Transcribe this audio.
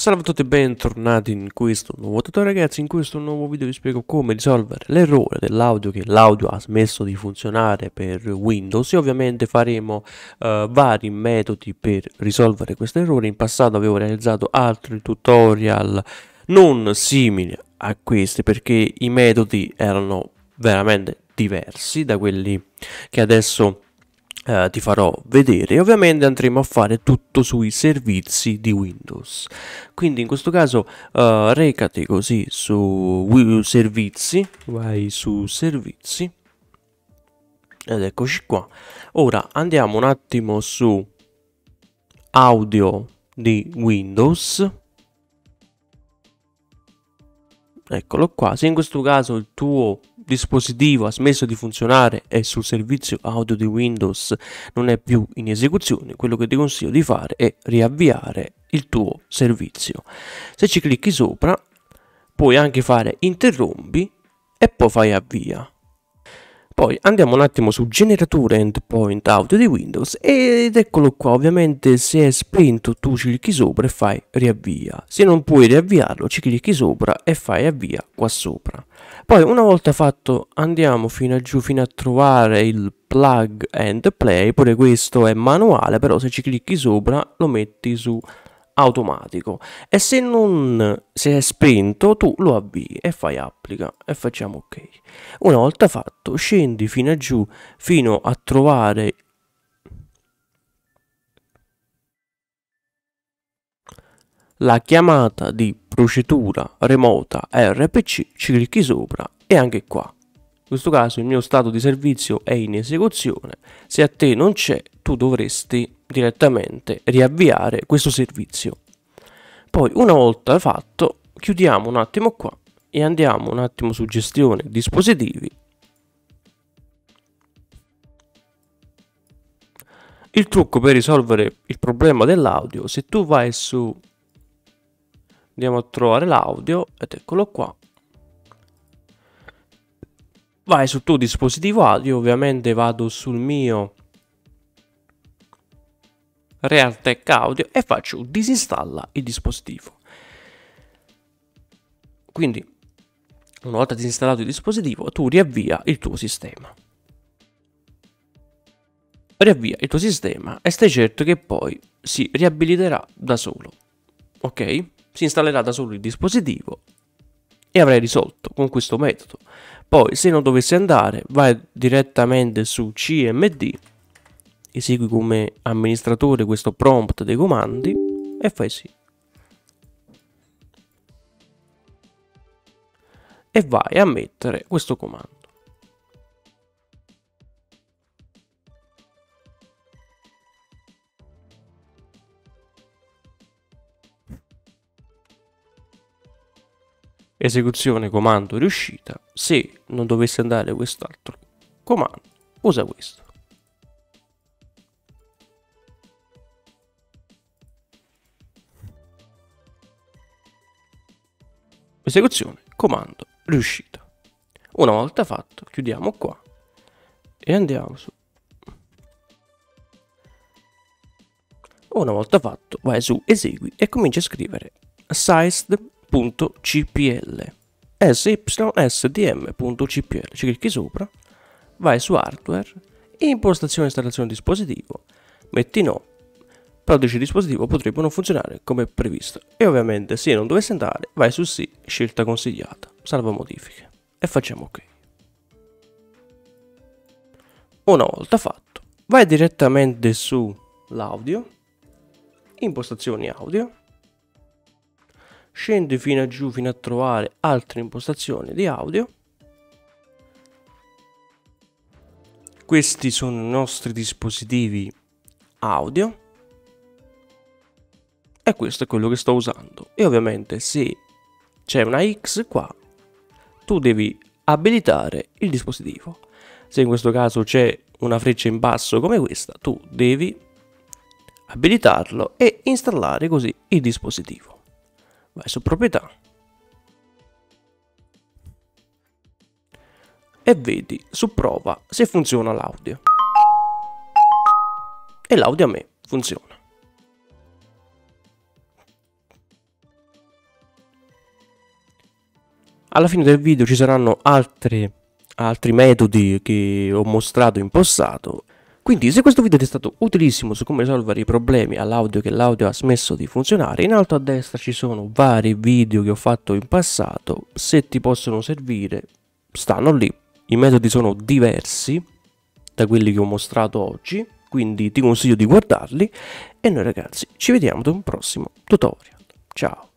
Salve a tutti e bentornati in questo nuovo tutorial, ragazzi. In questo nuovo video vi spiego come risolvere l'errore dell'audio, che l'audio ha smesso di funzionare per Windows, e ovviamente faremo vari metodi per risolvere questo errore. In passato avevo realizzato altri tutorial non simili a questi, perché i metodi erano veramente diversi da quelli che adesso ti farò vedere, e ovviamente andremo a fare tutto sui servizi di Windows. Quindi in questo caso recati così su servizi, vai su servizi ed eccoci qua. Ora andiamo un attimo su audio di Windows, eccolo qua. Se in questo caso il tuo dispositivo ha smesso di funzionare e sul servizio audio di Windows non è più in esecuzione, quello che ti consiglio di fare è riavviare il tuo servizio. Se ci clicchi sopra puoi anche fare interrompi e poi fai avvia. Poi andiamo un attimo su generatore endpoint audio di Windows ed eccolo qua. Ovviamente se è spento tu ci clicchi sopra e fai riavvia, se non puoi riavviarlo ci clicchi sopra e fai avvia qua sopra. Poi una volta fatto andiamo fino a giù fino a trovare il plug and play, pure questo è manuale, però se ci clicchi sopra lo metti su automatico e se è spento tu lo avvii e fai applica e facciamo ok. Una volta fatto scendi fino a giù fino a trovare la chiamata di procedura remota RPC, ci clicchi sopra e anche qua in questo caso il mio stato di servizio è in esecuzione. Se a te non c'è, tu dovresti direttamente riavviare questo servizio. Poi una volta fatto chiudiamo un attimo qua e andiamo un attimo su gestione dispositivi. Il trucco per risolvere il problema dell'audio: se tu vai su, andiamo a trovare l'audio ed eccolo qua, vai sul tuo dispositivo audio. Ovviamente vado sul mio Realtek Audio e faccio disinstalla il dispositivo. Quindi una volta disinstallato il dispositivo tu riavvia il tuo sistema, riavvia il tuo sistema e stai certo che poi si riabiliterà da solo, ok? Si installerà da solo il dispositivo e avrai risolto con questo metodo. Poi se non dovessi andare vai direttamente su CMD, esegui come amministratore questo prompt dei comandi e fai sì, e vai a mettere questo comando. Esecuzione comando riuscita. Se non dovesse andare quest'altro comando, usa questo. Esecuzione comando riuscita. Una volta fatto chiudiamo qua e andiamo su, una volta fatto vai su esegui e comincia a scrivere sized.cpl sysdm.cpl, ci clicchi sopra, vai su hardware, impostazione installazione dispositivo, metti no, produce dispositivo potrebbe non funzionare come previsto, e ovviamente se non dovesse andare vai su sì, scelta consigliata, salva modifiche e facciamo ok. Una volta fatto vai direttamente su l'audio, impostazioni audio, scendi fino a giù fino a trovare altre impostazioni di audio. Questi sono i nostri dispositivi audio e questo è quello che sto usando, e ovviamente se c'è una X qua tu devi abilitare il dispositivo. Se in questo caso c'è una freccia in basso come questa tu devi abilitarlo e installare così il dispositivo. Vai su proprietà e vedi su prova se funziona l'audio, e l'audio a me funziona. Alla fine del video ci saranno altri metodi che ho mostrato in passato. Quindi se questo video ti è stato utilissimo su come risolvere i problemi all'audio che l'audio ha smesso di funzionare, in alto a destra ci sono vari video che ho fatto in passato, se ti possono servire stanno lì. I metodi sono diversi da quelli che ho mostrato oggi, quindi ti consiglio di guardarli e noi ragazzi ci vediamo ad un prossimo tutorial. Ciao!